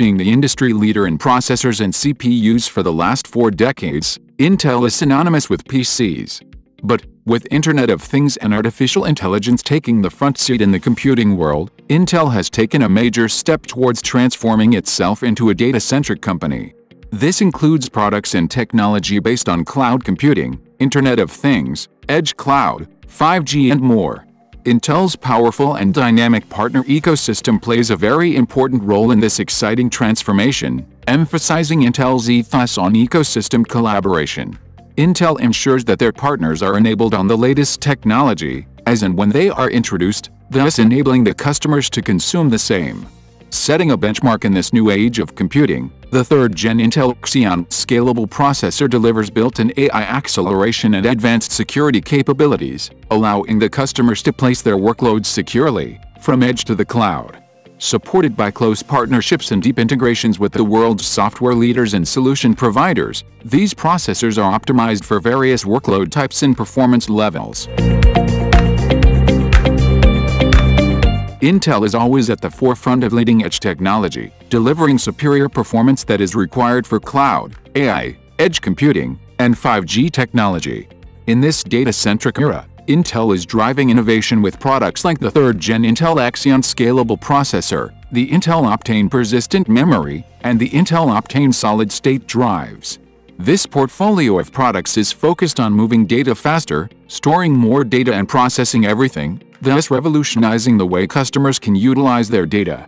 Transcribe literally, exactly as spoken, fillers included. being the industry leader in processors and C P Us for the last four decades, Intel is synonymous with P Cs. But, with Internet of Things and artificial intelligence taking the front seat in the computing world, Intel has taken a major step towards transforming itself into a data-centric company. This includes products and technology based on cloud computing, Internet of Things, Edge Cloud, five G and more. Intel's powerful and dynamic partner ecosystem plays a very important role in this exciting transformation, emphasizing Intel's ethos on ecosystem collaboration. Intel ensures that their partners are enabled on the latest technology, as and when they are introduced, thus enabling the customers to consume the same. Setting a benchmark in this new age of computing, the third-gen Intel Xeon scalable processor delivers built-in A I acceleration and advanced security capabilities, allowing the customers to place their workloads securely, from edge to the cloud. Supported by close partnerships and deep integrations with the world's software leaders and solution providers, these processors are optimized for various workload types and performance levels. Intel is always at the forefront of leading-edge technology, delivering superior performance that is required for cloud, A I, edge computing, and five G technology. In this data-centric era, Intel is driving innovation with products like the third-gen Intel Xeon Scalable Processor, the Intel Optane Persistent Memory, and the Intel Optane Solid State Drives. This portfolio of products is focused on moving data faster, storing more data and processing everything, thus revolutionizing the way customers can utilize their data.